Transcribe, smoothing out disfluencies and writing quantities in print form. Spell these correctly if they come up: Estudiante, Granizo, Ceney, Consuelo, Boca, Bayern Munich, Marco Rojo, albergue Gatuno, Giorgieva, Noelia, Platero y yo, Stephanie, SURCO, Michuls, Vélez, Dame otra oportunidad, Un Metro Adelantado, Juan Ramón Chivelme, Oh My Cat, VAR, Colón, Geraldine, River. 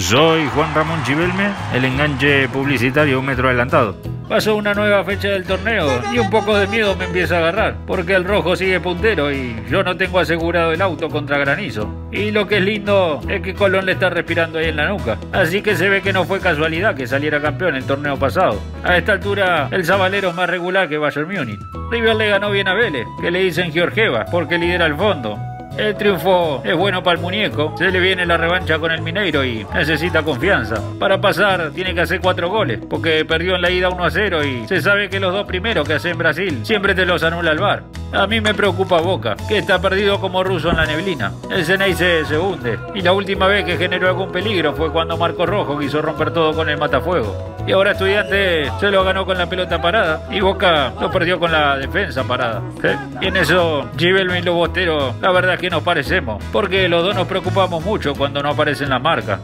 Soy Juan Ramón Chivelme, el enganche publicitario un metro adelantado. Pasó una nueva fecha del torneo y un poco de miedo me empieza a agarrar, porque el rojo sigue puntero y yo no tengo asegurado el auto contra Granizo. Y lo que es lindo es que Colón le está respirando ahí en la nuca, así que se ve que no fue casualidad que saliera campeón el torneo pasado. A esta altura el Zabalero es más regular que Bayern Munich. River le ganó bien a Vélez, que le dicen Giorgieva porque lidera el fondo. El triunfo es bueno para el muñeco, se le viene la revancha con el Mineiro y necesita confianza. Para pasar tiene que hacer 4 goles, porque perdió en la ida 1-0 y se sabe que los 2 primeros que hace en Brasil siempre te los anula el VAR. A mí me preocupa Boca, que está perdido como ruso en la neblina. El Ceney se hunde, y la última vez que generó algún peligro fue cuando Marco Rojo quiso romper todo con el matafuego. Y ahora Estudiante se lo ganó con la pelota parada y Boca lo perdió con la defensa parada. Y en eso Chivelme y los bosteros, la verdad es que nos parecemos, porque los dos nos preocupamos mucho cuando no aparecen las marcas.